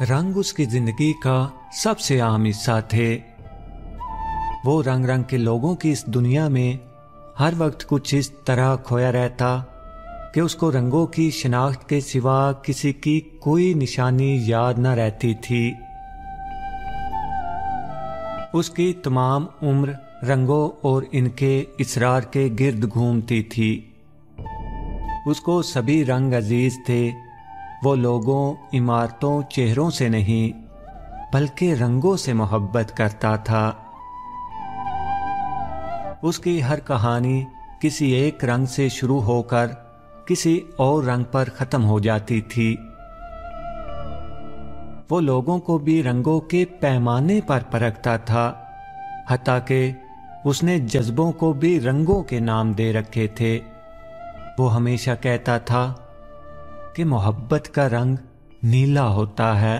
रंग उसकी जिंदगी का सबसे अहम हिस्सा थे। वो रंग के लोगों की इस दुनिया में हर वक्त कुछ इस तरह खोया रहता कि उसको रंगों की शिनाख्त के सिवा किसी की कोई निशानी याद न रहती थी। उसकी तमाम उम्र रंगों और इनके इसरार के गिर्द घूमती थी। उसको सभी रंग अजीज थे। वो लोगों, इमारतों, चेहरों से नहीं बल्कि रंगों से मोहब्बत करता था। उसकी हर कहानी किसी एक रंग से शुरू होकर किसी और रंग पर ख़त्म हो जाती थी। वो लोगों को भी रंगों के पैमाने पर परखता था, हत्ता कि उसने जज्बों को भी रंगों के नाम दे रखे थे। वो हमेशा कहता था कि मोहब्बत का रंग नीला होता है।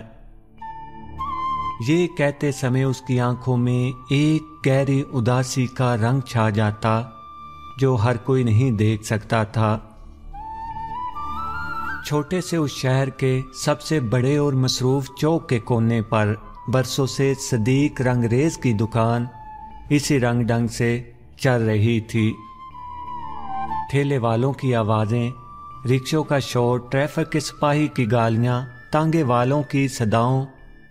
ये कहते समय उसकी आंखों में एक गहरी उदासी का रंग छा जाता जो हर कोई नहीं देख सकता था। छोटे से उस शहर के सबसे बड़े और मसरूफ चौक के कोने पर बरसों से सदीक रंगरेज की दुकान इसी रंग ढंग से चल रही थी। ठेले वालों की आवाज़ें, रिक्शों का शोर, ट्रैफिक के सिपाही की गालियाँ, तांगे वालों की सदाओं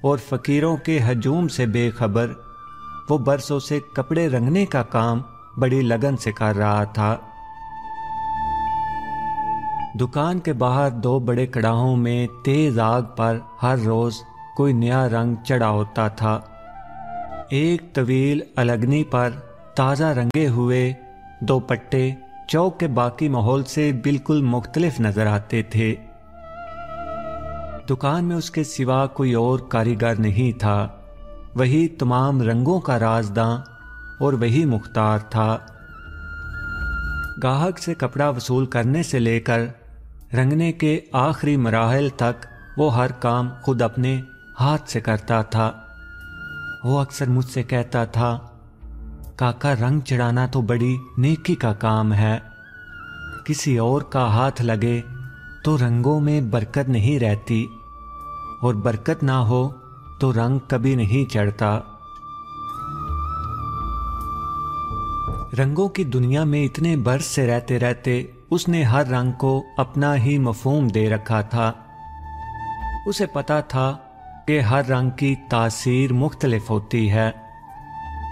और फकीरों के हजूम से बेखबर वो बरसों से कपड़े रंगने का काम बड़ी लगन से कर रहा था। दुकान के बाहर दो बड़े कड़ाहों में तेज आग पर हर रोज कोई नया रंग चढ़ा होता था। एक तवील अलगनी पर ताज़ा रंगे हुए दो पट्टे चौक के बाकी माहौल से बिल्कुल मुख्तलिफ नजर आते थे। दुकान में उसके सिवा कोई और कारीगर नहीं था। वही तमाम रंगों का राजदां और वही मुख्तार था। ग्राहक से कपड़ा वसूल करने से लेकर रंगने के आखिरी मराहल तक वो हर काम खुद अपने हाथ से करता था। वो अक्सर मुझसे कहता था, काका रंग चढ़ाना तो बड़ी नेकी का काम है। किसी और का हाथ लगे तो रंगों में बरकत नहीं रहती और बरकत ना हो तो रंग कभी नहीं चढ़ता। रंगों की दुनिया में इतने बरस से रहते रहते उसने हर रंग को अपना ही मफहूम दे रखा था। उसे पता था कि हर रंग की तासीर मुख्तलिफ होती है।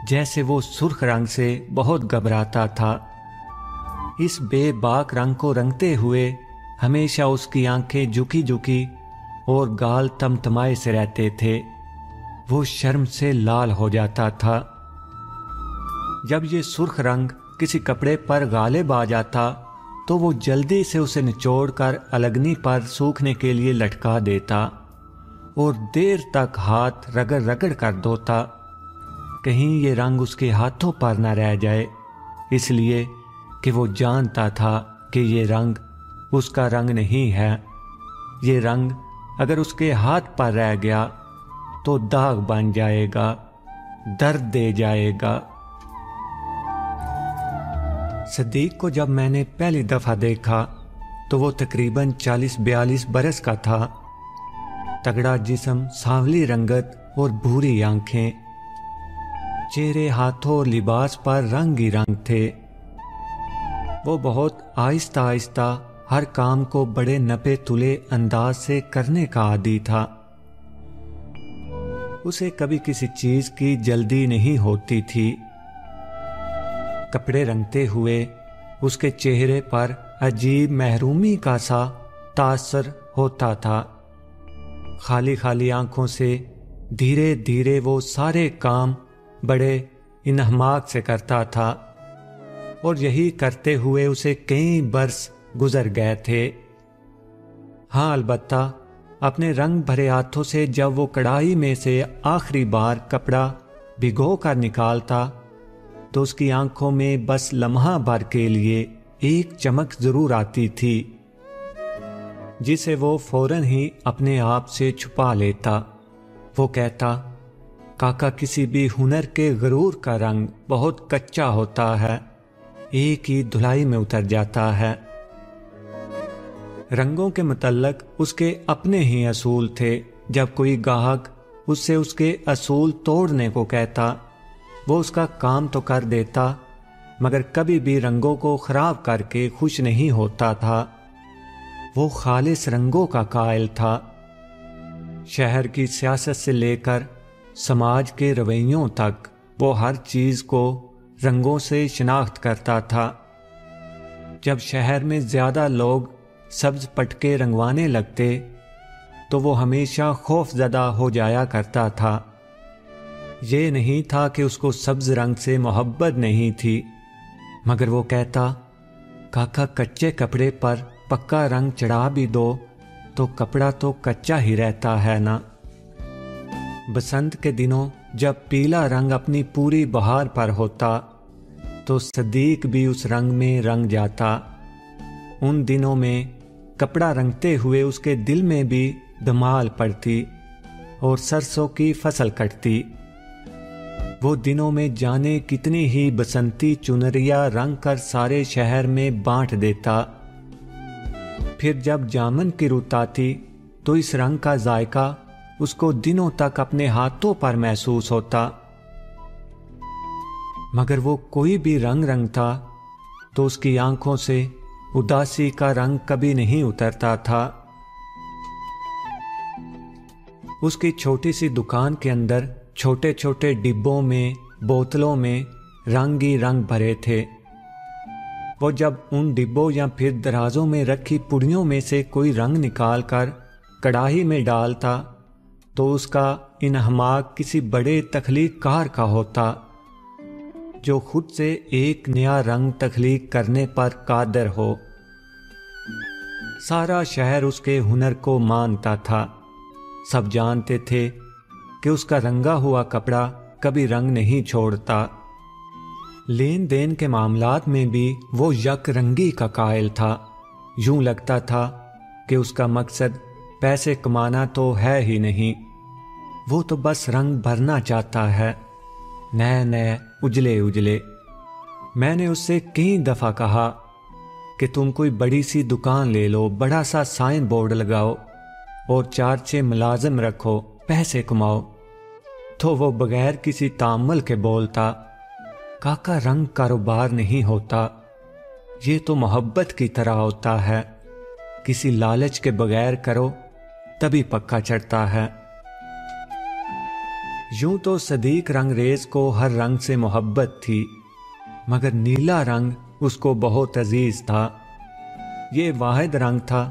जैसे वो सुर्ख रंग से बहुत घबराता था। इस बेबाक रंग को रंगते हुए हमेशा उसकी आंखें झुकी झुकी और गाल तमतमाए से रहते थे। वो शर्म से लाल हो जाता था। जब ये सुर्ख रंग किसी कपड़े पर गालिब आ जाता तो वो जल्दी से उसे निचोड़कर अलगनी पर सूखने के लिए लटका देता और देर तक हाथ रगड़ रगड़ कर धोता कहीं ये रंग उसके हाथों पर न रह जाए, इसलिए कि वो जानता था कि ये रंग उसका रंग नहीं है। ये रंग अगर उसके हाथ पर रह गया तो दाग बन जाएगा, दर्द दे जाएगा। सदीक को जब मैंने पहली दफ़ा देखा तो वो तकरीबन 40-42 बरस का था। तगड़ा जिस्म, सांवली रंगत और भूरी आंखें, चेहरे, हाथों और लिबास पर रंग ही रंग थे। वो बहुत आहिस्ता आहिस्ता हर काम को बड़े नपे तुले अंदाज से करने का आदी था। उसे कभी किसी चीज़ की जल्दी नहीं होती थी। कपड़े रंगते हुए उसके चेहरे पर अजीब महरूमी का सा तासर होता था। खाली खाली आंखों से धीरे धीरे वो सारे काम बड़े इन्हमाक से करता था और यही करते हुए उसे कई बरस गुजर गए थे। हाँ, अलबत्ता अपने रंग भरे हाथों से जब वो कढ़ाई में से आखिरी बार कपड़ा भिगो कर निकालता तो उसकी आंखों में बस लम्हा भर के लिए एक चमक जरूर आती थी जिसे वो फौरन ही अपने आप से छुपा लेता। वो कहता, काका किसी भी हुनर के गुरूर का रंग बहुत कच्चा होता है, एक ही धुलाई में उतर जाता है। रंगों के मुतल्लक उसके अपने ही असूल थे जब कोई ग्राहक उससे उसके असूल तोड़ने को कहता वो उसका काम तो कर देता मगर कभी भी रंगों को ख़राब करके खुश नहीं होता था। वो खालिस रंगों का कायल था। शहर की सियासत से लेकर समाज के रवैयों तक वो हर चीज़ को रंगों से शिनाख्त करता था। जब शहर में ज़्यादा लोग सब्ज़ पटके रंगवाने लगते तो वो हमेशा खौफजदा हो जाया करता था। ये नहीं था कि उसको सब्ज़ रंग से मोहब्बत नहीं थी, मगर वो कहता, काका कच्चे कपड़े पर पक्का रंग चढ़ा भी दो तो कपड़ा तो कच्चा ही रहता है ना। बसंत के दिनों जब पीला रंग अपनी पूरी बहार पर होता तो सदीक भी उस रंग में रंग जाता। उन दिनों में कपड़ा रंगते हुए उसके दिल में भी धमाल पड़ती और सरसों की फसल कटती। वो दिनों में जाने कितनी ही बसंती चुनरिया रंग कर सारे शहर में बांट देता। फिर जब जामन की रुत आती तो इस रंग का जायका उसको दिनों तक अपने हाथों पर महसूस होता। मगर वो कोई भी रंग रंगता तो उसकी आंखों से उदासी का रंग कभी नहीं उतरता था। उसकी छोटी सी दुकान के अंदर छोटे छोटे डिब्बों में, बोतलों में रंग ही रंग भरे थे। वो जब उन डिब्बों या फिर दराजों में रखी पुड़ियों में से कोई रंग निकाल कर कड़ाही में डालता तो उसका इन्हमाक किसी बड़े तख्लीककार का होता जो खुद से एक नया रंग तख्लीक करने पर कादर हो। सारा शहर उसके हुनर को मानता था। सब जानते थे कि उसका रंगा हुआ कपड़ा कभी रंग नहीं छोड़ता। लेन देन के मामलात में भी वो यकरंगी का कायल था। यूं लगता था कि उसका मकसद पैसे कमाना तो है ही नहीं, वो तो बस रंग भरना चाहता है, नए नए उजले उजले। मैंने उससे कई दफ़ा कहा कि तुम कोई बड़ी सी दुकान ले लो, बड़ा सा साइन बोर्ड लगाओ और 4-6 मुलाजिम रखो, पैसे कमाओ। तो वो बगैर किसी ताम्मल के बोलता, काका रंग कारोबार नहीं होता, ये तो मोहब्बत की तरह होता है, किसी लालच के बगैर करो तभी पक्का चढ़ता है। यूं तो सदीक रंगरेज को हर रंग से मोहब्बत थी, मगर नीला रंग उसको बहुत अजीज था। ये वाहिद रंग था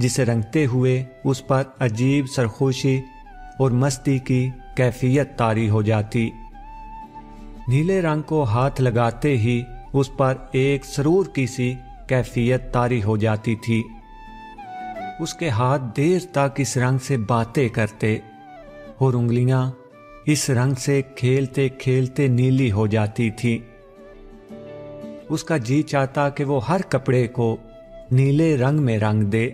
जिसे रंगते हुए उस पर अजीब सरखोशी और मस्ती की कैफियत तारी हो जाती। नीले रंग को हाथ लगाते ही उस पर एक सरूर की सी कैफियत तारी हो जाती थी। उसके हाथ देर तक इस रंग से बातें करते और उंगलियां इस रंग से खेलते खेलते नीली हो जाती थी। उसका जी चाहता कि वो हर कपड़े को नीले रंग में रंग दे।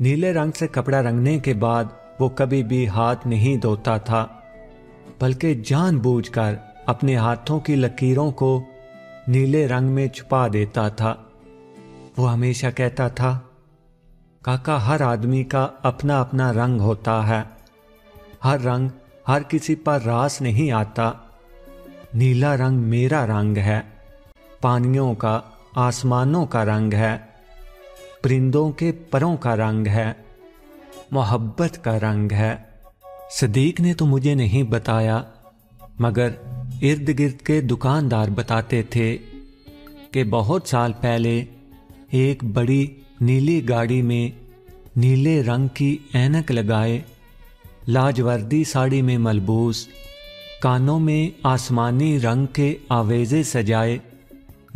नीले रंग से कपड़ा रंगने के बाद वो कभी भी हाथ नहीं धोता था, बल्कि जानबूझकर अपने हाथों की लकीरों को नीले रंग में छुपा देता था। वो हमेशा कहता था, काका हर आदमी का अपना अपना रंग होता है, हर रंग हर किसी पर रास नहीं आता, नीला रंग मेरा रंग है, पानियों का, आसमानों का रंग है, परिंदों के परों का रंग है, मोहब्बत का रंग है। सदीक ने तो मुझे नहीं बताया, मगर इर्द गिर्द के दुकानदार बताते थे कि बहुत साल पहले एक बड़ी नीली गाड़ी में नीले रंग की ऐनक लगाए, लाजवर्दी साड़ी में मलबूस, कानों में आसमानी रंग के आवेज़े सजाए,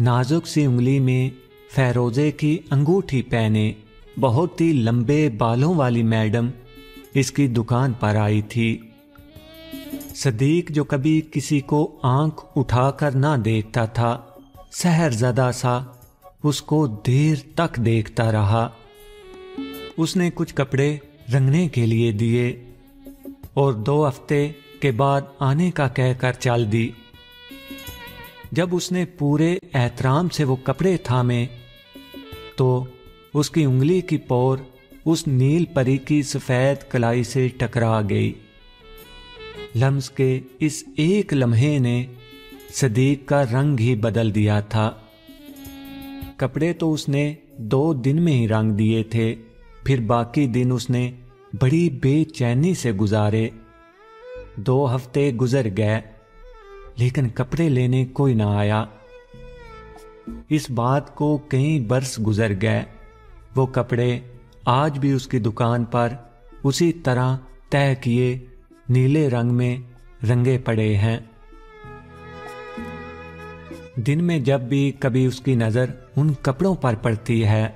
नाजुक सी उंगली में फैरोज़े की अंगूठी पहने, बहुत ही लंबे बालों वाली मैडम इसकी दुकान पर आई थी। सदीक जो कभी किसी को आंख उठाकर ना देखता था, सहरज़दा सा उसको देर तक देखता रहा। उसने कुछ कपड़े रंगने के लिए दिए और 2 हफ्ते के बाद आने का कहकर चल दी। जब उसने पूरे एहतराम से वो कपड़े थामे तो उसकी उंगली की पोर उस नील परी की सफेद कलाई से टकरा गई। लम्स के इस एक लम्हे ने सदीक का रंग ही बदल दिया था। कपड़े तो उसने 2 दिन में ही रंग दिए थे, फिर बाकी दिन उसने बड़ी बेचैनी से गुजारे। 2 हफ्ते गुजर गए लेकिन कपड़े लेने कोई ना आया। इस बात को कई बरस गुजर गए। वो कपड़े आज भी उसकी दुकान पर उसी तरह तय किए नीले रंग में रंगे पड़े हैं। दिन में जब भी कभी उसकी नज़र उन कपड़ों पर पड़ती है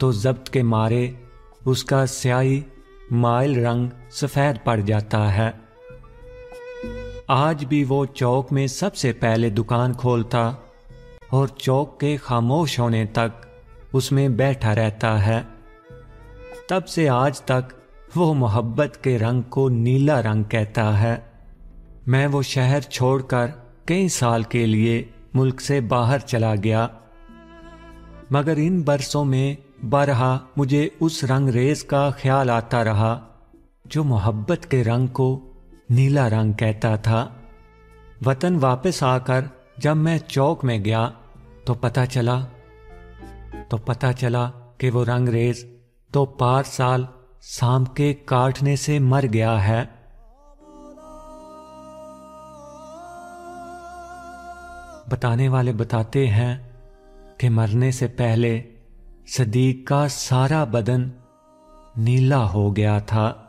तो ज़ब्त के मारे उसका स्याही माइल रंग सफ़ेद पड़ जाता है। आज भी वो चौक में सबसे पहले दुकान खोलता और चौक के खामोश होने तक उसमें बैठा रहता है। तब से आज तक वो मोहब्बत के रंग को नीला रंग कहता है। मैं वो शहर छोड़कर कई साल के लिए मुल्क से बाहर चला गया, मगर इन बरसों में बारहा मुझे उस रंगरेज का ख्याल आता रहा जो मोहब्बत के रंग को नीला रंग कहता था। वतन वापस आकर जब मैं चौक में गया तो पता चला कि वो रंगरेज तो 5 साल सांप के काटने से मर गया है। बताने वाले बताते हैं कि मरने से पहले सदीक का सारा बदन नीला हो गया था।